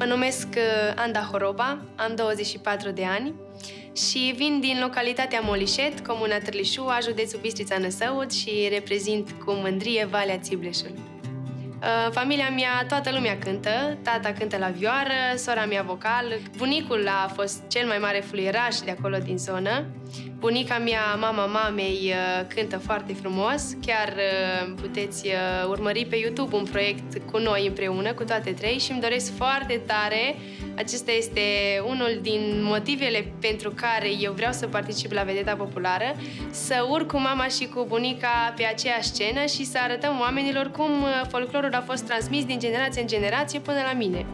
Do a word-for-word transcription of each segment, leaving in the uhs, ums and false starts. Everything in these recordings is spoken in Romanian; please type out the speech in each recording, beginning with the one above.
Mă numesc Anda Horoba, am douăzeci și patru de ani și vin din localitatea Molișet, comuna Târlișu, a județul Bistrița-Năsăud și reprezint cu mândrie Valea Țibleșul. Familia mea, toată lumea cântă, tata cântă la vioară, sora mea vocal, bunicul a fost cel mai mare fluieraș de acolo din zonă. Bunica mea, mama mamei, cântă foarte frumos, chiar puteți urmări pe YouTube un proiect cu noi împreună, cu toate trei, și îmi doresc foarte tare. Acesta este unul din motivele pentru care eu vreau să particip la Vedeta Populară, să urc cu mama și cu bunica pe aceeași scenă și să arătăm oamenilor cum folclorul a fost transmis din generație în generație până la mine.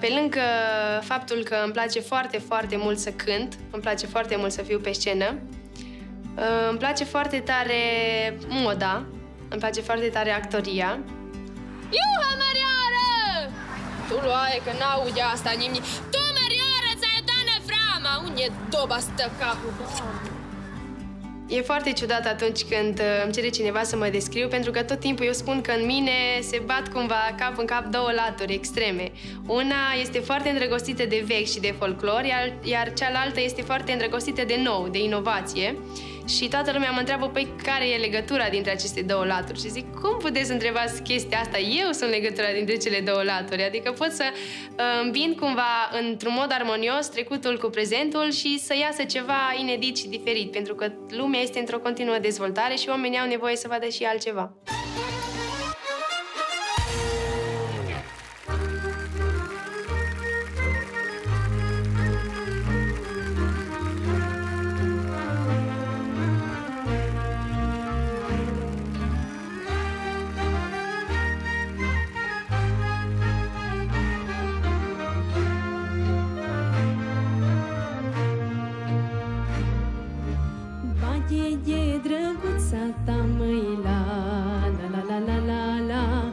Pe lângă faptul că îmi place foarte, foarte mult să cânt, îmi place foarte mult să fiu pe scenă, îmi place foarte tare moda, îmi place foarte tare actoria. Iuha, Mariară! Tu luaie, că n-aude asta nimeni. Tu, Mariară, ți-ai dat frama! Unde doba stă capul? E foarte ciudat atunci când îmi cere cineva să mă descriu, pentru că tot timpul eu spun că în mine se bat cumva cap în cap două laturi extreme. Una este foarte îndrăgostită de vechi și de folclor, iar, iar cealaltă este foarte îndrăgostită de nou, de inovație. Și toată lumea mă întreabă, păi, care e legătura dintre aceste două laturi? Și zic, cum puteți să întrebați chestia asta? Eu sunt legătura dintre cele două laturi. Adică pot să îmbin cumva, într-un mod armonios, trecutul cu prezentul și să iasă ceva inedit și diferit, pentru că lumea este într-o continuă dezvoltare și oamenii au nevoie să vadă și altceva. E drăguța ta, măi, la la la la la la la,